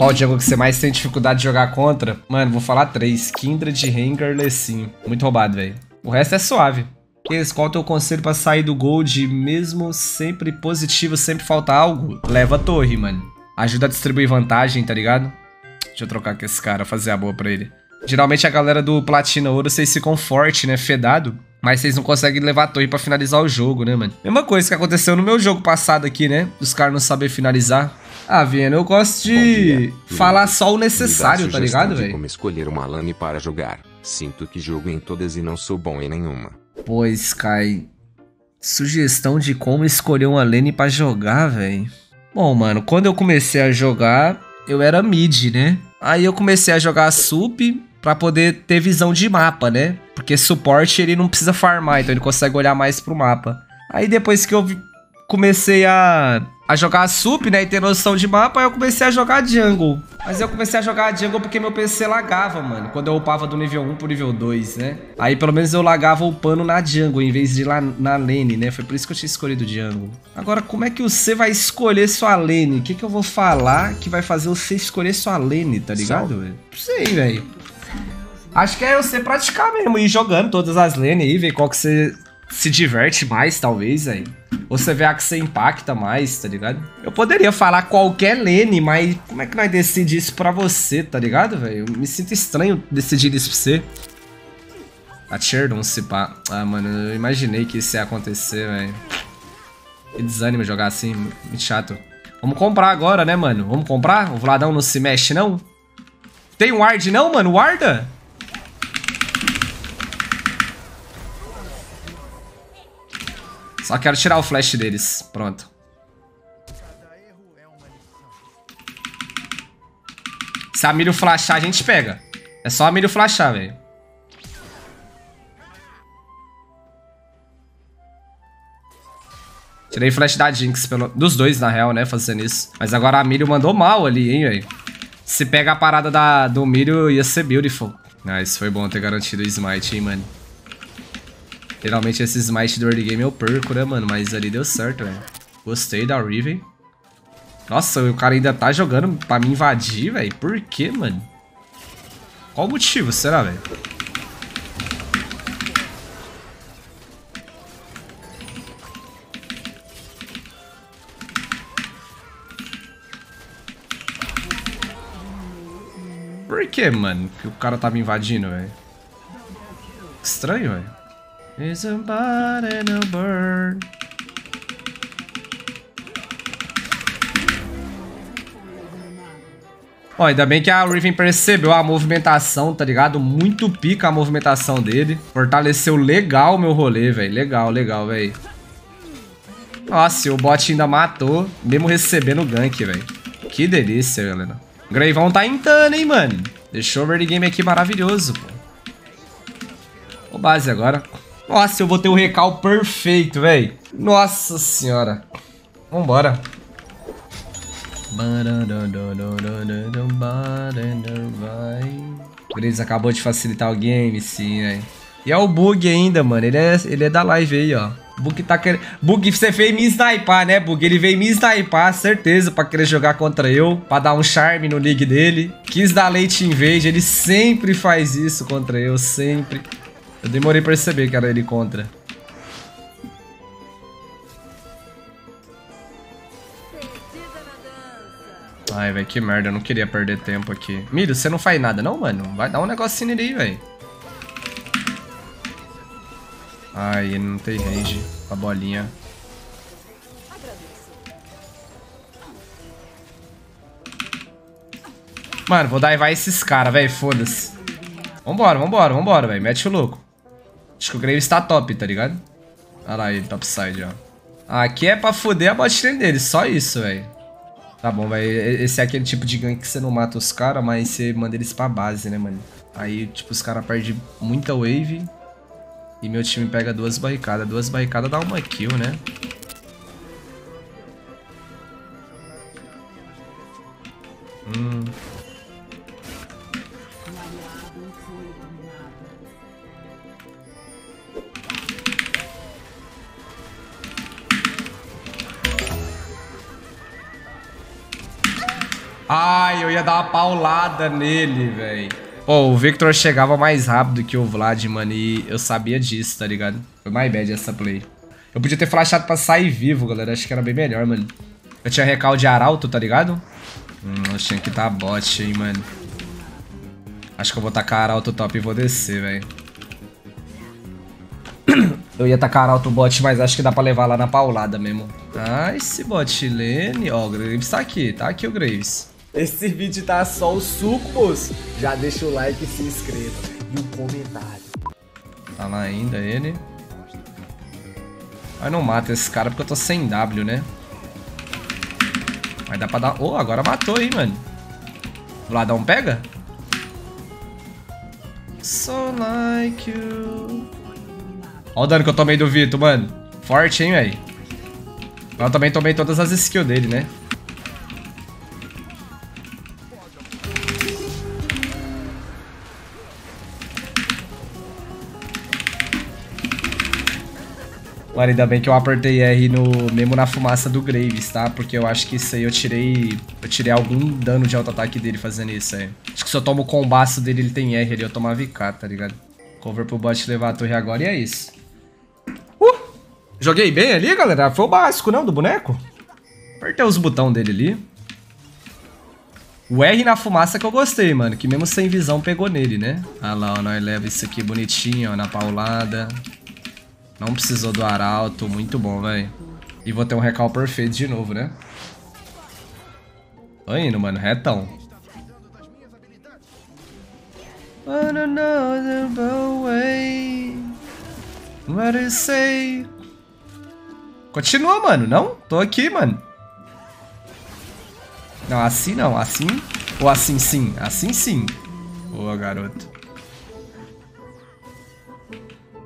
Qual jungle que você mais tem dificuldade de jogar contra? Mano, vou falar três. Kindred, Rengar, Lecinho. Muito roubado, velho. O resto é suave. Qual é o teu conselho pra sair do gold mesmo sempre positivo, sempre falta algo? Leva a torre, mano. Ajuda a distribuir vantagem, tá ligado? Deixa eu trocar com esse cara, fazer a boa pra ele. Geralmente a galera do platina ouro, vocês ficam forte, né? Fedado. Mas vocês não conseguem levar a torre pra finalizar o jogo, né, mano? Mesma coisa que aconteceu no meu jogo passado aqui, né? Os caras não sabem finalizar. Ah, Viena, eu gosto de falar só o necessário, tá ligado, velho? Como escolher uma lane para jogar. Sinto que jogo em todas e não sou bom em nenhuma. Pois, Kai. Sugestão de como escolher uma lane pra jogar, velho. Bom, mano, quando eu comecei a jogar, eu era mid, né? Aí eu comecei a jogar sup pra poder ter visão de mapa, né? Porque suporte ele não precisa farmar, então ele consegue olhar mais pro mapa. Aí depois que eu comecei a jogar sup, né, e ter noção de mapa, eu comecei a jogar jungle. Mas eu comecei a jogar jungle porque meu PC lagava, mano, quando eu upava do nível 1 pro nível 2, né? Aí pelo menos eu lagava upando na jungle, em vez de ir lá na lane, né? Foi por isso que eu tinha escolhido jungle. Agora, como é que você vai escolher sua lane? O que que eu vou falar que vai fazer você escolher sua lane, tá ligado, velho? Não sei, velho. Acho que é você praticar mesmo, ir jogando todas as lanes aí, ver qual que você se diverte mais, talvez, aí. Ou você vê a que você impacta mais, tá ligado? Eu poderia falar qualquer lane, mas como é que nós decidimos isso pra você, tá ligado, velho? Eu me sinto estranho decidir isso pra você. A Cherdon se pá. Ah, mano, eu imaginei que isso ia acontecer, velho. Que desânimo jogar assim, muito chato. Vamos comprar agora, né, mano? Vamos comprar? O Vladão não se mexe, não? Tem ward não, mano? Warda? Só quero tirar o flash deles. Pronto. Se a milho flashar, a gente pega. É só a milho flashar, velho. Tirei flash da Jinx. Dos dois, na real, né? Fazendo isso. Mas agora a milho mandou mal ali, hein, velho. Se pega a parada do milho, ia ser beautiful. Ah, isso foi bom ter garantido o smite, hein, mano. Geralmente esse smite do early game eu perco, né, mano? Mas ali deu certo, velho. Gostei da Riven. Nossa, o cara ainda tá jogando pra me invadir, velho. Por quê, mano? Qual o motivo, será, velho? Por quê, mano? Que o cara tá me invadindo, velho? Estranho, velho. Somebody no burn. Ó, ainda bem que a Riven percebeu a movimentação, tá ligado? Muito pica a movimentação dele. Fortaleceu legal o meu rolê, velho. Legal, legal, velho. Nossa, o bot ainda matou, mesmo recebendo o gank, velho. Que delícia, galera. O Graves tá intando, hein, mano. Deixou o early game aqui maravilhoso, pô. Ô, base agora. Nossa, eu botei o recal perfeito, velho. Nossa senhora. Vambora. Graves acabou de facilitar o game, sim, velho. E é o Bug ainda, mano. Ele é da live aí, ó. Bug tá querendo... Bug, você veio me sniper, né, Bug? Ele veio me sniper, certeza, pra querer jogar contra eu. Pra dar um charme no league dele. Quis dar late invade. Ele sempre faz isso contra eu, sempre. Eu demorei pra perceber que era ele contra. Ai, velho, que merda. Eu não queria perder tempo aqui. Miro, você não faz nada não, mano? Vai dar um negocinho ali, velho. Ai, ele não tem range. A bolinha. Mano, vou daivar esses caras, velho. Foda-se. Vambora, vambora, vambora, velho. Mete o louco. Acho que o Graves tá top, tá ligado? Olha lá ele, topside, ó. Aqui é pra foder a botlane dele, só isso, velho. Tá bom, velho. Esse é aquele tipo de gank que você não mata os caras, mas você manda eles pra base, né, mano? Aí, tipo, os caras perdem muita wave e meu time pega duas barricadas. Duas barricadas dá uma kill, né? Ai, eu ia dar uma paulada nele, velho. Pô, o Victor chegava mais rápido que o Vlad, mano, e eu sabia disso, tá ligado? Foi my bad essa play. Eu podia ter flashado pra sair vivo, galera. Acho que era bem melhor, mano. Eu tinha recal de arauto, tá ligado? Eu tinha que dar bot, hein, mano. Acho que eu vou tacar arauto top e vou descer, velho. Eu ia tacar arauto bot, mas acho que dá pra levar lá na paulada mesmo. Ah, esse bot lane. Ó, o Graves tá aqui. Tá aqui o Graves. Esse vídeo tá só os sucos. Já deixa o like e se inscreva. E o comentário. Tá lá ainda ele. Mas não mata esse cara porque eu tô sem W, né? Mas dá pra dar... Oh, agora matou, hein, mano. Vladão pega? So like you... Ó o dano que eu tomei do Victor, mano. Forte, hein, velho. Mas eu também tomei todas as skills dele, né? Mano, ainda bem que eu apertei R mesmo na fumaça do Graves, tá? Porque eu acho que isso aí eu tirei algum dano de auto-ataque dele fazendo isso aí. Acho que se eu tomo o combaço dele, ele tem R ali, eu tomava VK, tá ligado? Cover pro bot levar a torre agora e é isso. Joguei bem ali, galera? Foi o básico, não, do boneco? Apertei os botões dele ali. O R na fumaça que eu gostei, mano, que mesmo sem visão pegou nele, né? Ah lá, ó, nós leva isso aqui bonitinho, ó, na paulada. Não precisou do arauto, muito bom, velho. E vou ter um recal perfeito de novo, né? Tô indo, mano, retão. Continua, mano, não? Tô aqui, mano. Não, assim não, assim. Ou assim sim, assim sim. Boa, garoto.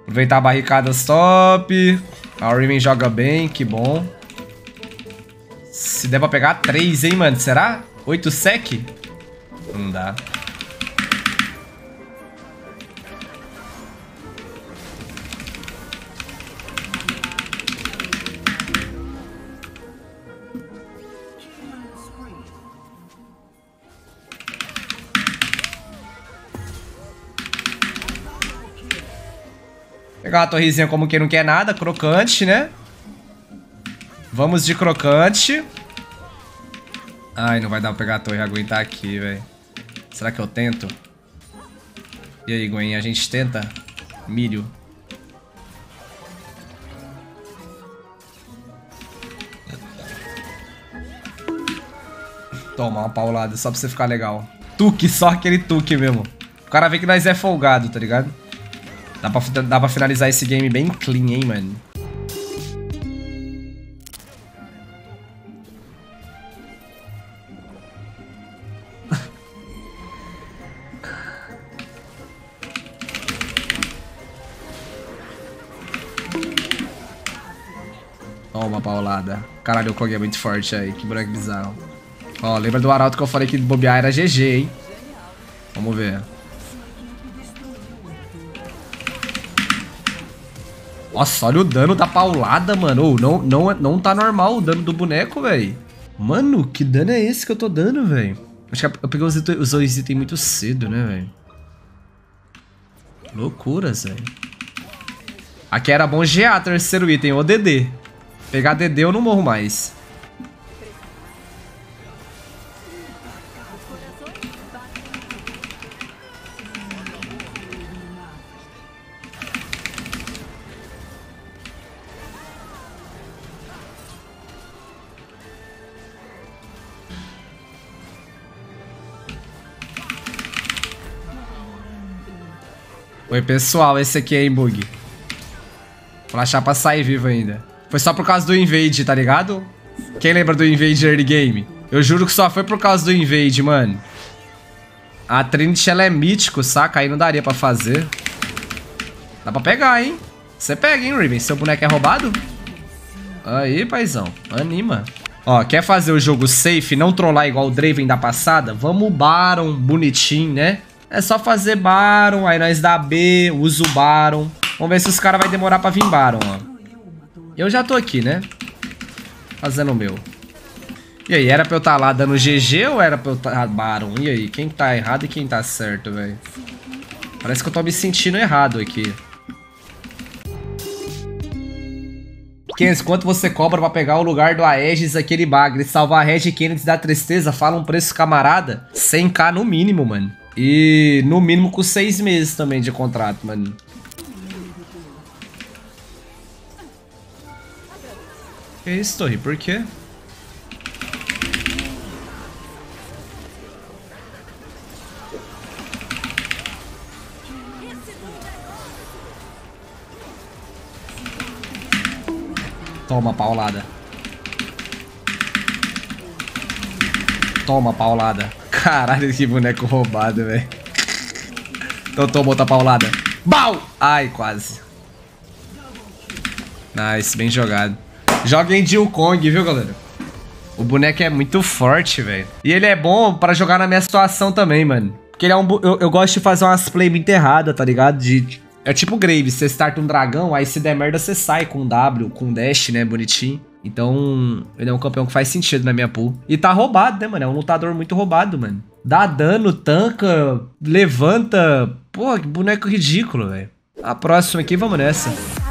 Aproveitar a barricada top. A Riven joga bem, que bom. Se der pra pegar 3, hein, mano? Será? 8 sec? Não dá. Pegar uma torrezinha como quem não quer nada. Crocante, né? Vamos de crocante. Ai, não vai dar pra pegar a torre e aguentar aqui, velho. Será que eu tento? E aí, Gwen, a gente tenta? Milho. Toma uma paulada só pra você ficar legal. Tuque, só aquele tuque mesmo. O cara vê que nós é folgado, tá ligado? Dá pra finalizar esse game bem clean, hein, mano? Toma, paulada. Caralho, o Kog é muito forte aí. Que boneco bizarro. Ó, lembra do arauto que eu falei que bobear era GG, hein? Vamos ver. Nossa, olha o dano da paulada, mano. Oh, não tá normal o dano do boneco, velho. Mano, que dano é esse que eu tô dando, velho? Acho que eu peguei os dois itens muito cedo, né, velho? Loucuras, velho. Aqui era bom GA, terceiro item, ou DD. Pegar DD eu não morro mais. Oi, pessoal, esse aqui é em bug. Flashar pra sair vivo ainda. Foi só por causa do invade, tá ligado? Quem lembra do invade early game? Eu juro que só foi por causa do invade, mano. A Trinity, ela é mítico, saca? Aí não daria pra fazer. Dá pra pegar, hein? Você pega, hein, Riven? Seu boneco é roubado? Aí, paizão. Anima. Ó, quer fazer o jogo safe, não trollar igual o Draven da passada? Vamos Baron, bonitinho, né? É só fazer Baron, aí nós dá B, usa o Baron. Vamos ver se os caras vão demorar pra vir Baron, ó. Eu já tô aqui, né? Fazendo o meu. E aí, era pra eu estar lá dando GG ou era pra eu estar Baron? E aí, quem tá errado e quem tá certo, velho? Parece que eu tô me sentindo errado aqui. 500, quanto você cobra pra pegar o lugar do Aegis, aquele bagre? Salvar a Regi Kennedy da tristeza, fala um preço camarada. 100k no mínimo, mano. E no mínimo com 6 meses também de contrato, mano. Que isso, Torre? Por quê? Toma, paulada. Toma, paulada. Caralho, que boneco roubado, velho. Então toma outra paulada. Bau! Ai, quase. Nice, bem jogado. Joguem de Wukong, viu, galera? O boneco é muito forte, velho. E ele é bom pra jogar na minha situação também, mano. Porque ele é um... Eu gosto de fazer umas play muito erradas, tá ligado? É tipo Graves, você starta um dragão, aí se der merda você sai com W, com dash, né, bonitinho. Então, ele é um campeão que faz sentido na minha pool. E tá roubado, né, mano? É um lutador muito roubado, mano. Dá dano, tanca, levanta. Porra, que boneco ridículo, velho. A próxima aqui, vamos nessa.